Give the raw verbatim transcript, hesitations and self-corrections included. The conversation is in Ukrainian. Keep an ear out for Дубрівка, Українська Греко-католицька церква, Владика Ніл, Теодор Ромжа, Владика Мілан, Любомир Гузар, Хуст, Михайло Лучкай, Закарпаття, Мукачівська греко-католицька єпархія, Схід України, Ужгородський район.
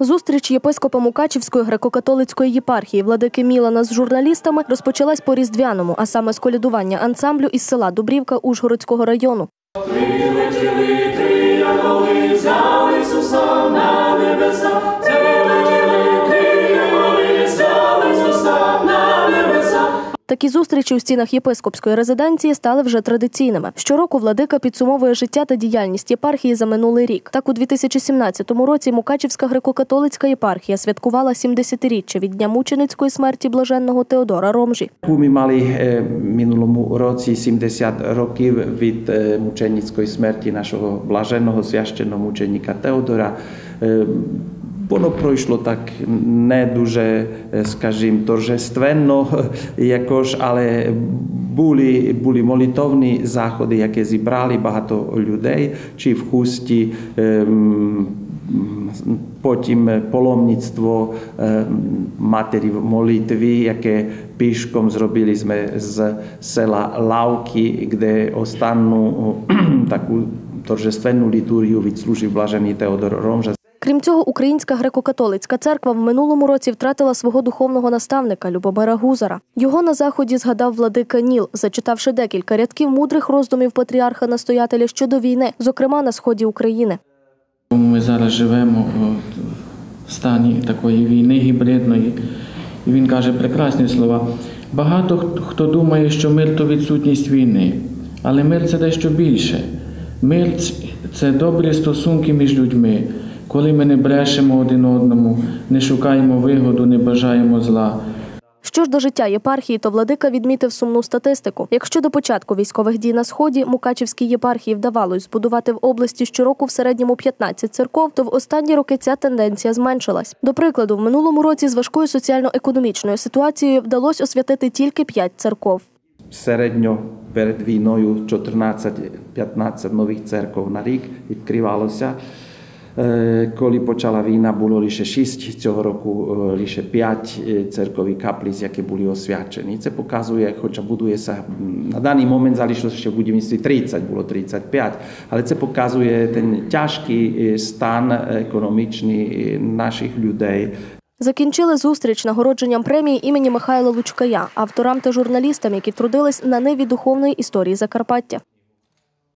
Зустріч єпископа Мукачівської греко-католицької єпархії Владики Мілана з журналістами розпочалась по-різдвяному, а саме з колядування ансамблю із села Дубрівка Ужгородського району. Прилетіли три янголи, взяли Ісуса на небеса. Прилетіли три янголи, взяли Ісуса на небеса. Такі зустрічі у стінах єпископської резиденції стали вже традиційними. Щороку владика підсумовує життя та діяльність єпархії за минулий рік. Так, у дві тисячі сімнадцятому році Мукачівська греко-католицька єпархія святкувала сімдесятиріччя від дня мученицької смерті блаженного Теодора Ромжі. Ми мали минулому році сімдесят років від мученицької смерті нашого блаженного священномученика Теодора. Воно пройшло так не дуже, скажімо, торжественно якось, але були, були молитовні заходи, які зібрали багато людей, чи в Хусті, потім паломництво матері молитви, яке пішком зробили ми з села Лавки, де останню таку торжественну літургію відслужив блажений Теодор Ромжа. Крім цього, Українська греко-католицька церква в минулому році втратила свого духовного наставника Любомира Гузара. Його на заході згадав владика Ніл, зачитавши декілька рядків мудрих роздумів патріарха-настоятеля щодо війни, зокрема на сході України. Ми зараз живемо в стані такої війни гібридної. І він каже прекрасні слова. Багато хто думає, що мир – то відсутність війни, але мир – це дещо більше. Мир – це добрі стосунки між людьми. Коли ми не брешемо один одному, не шукаємо вигоду, не бажаємо зла. Що ж до життя єпархії, то владика відмітив сумну статистику. Якщо до початку військових дій на Сході Мукачівській єпархії вдавалось збудувати в області щороку в середньому п'ятнадцять церков, то в останні роки ця тенденція зменшилась. До прикладу, в минулому році з важкою соціально-економічною ситуацією вдалося освятити тільки п'ять церков. Середньо перед війною чотирнадцять-п'ятнадцять нових церков на рік відкривалося. Коли почала війна, було лише шість, цього року лише п'ять церков і каплиць, які були освячені. Це показує, хоча будується, на даний момент залишилося ще в будівництві тридцять, було тридцять п'ять, але це показує той тяжкий стан економічний наших людей. Закінчили зустріч нагородженням премії імені Михайла Лучкая авторам та журналістам, які трудились на ниві духовної історії Закарпаття.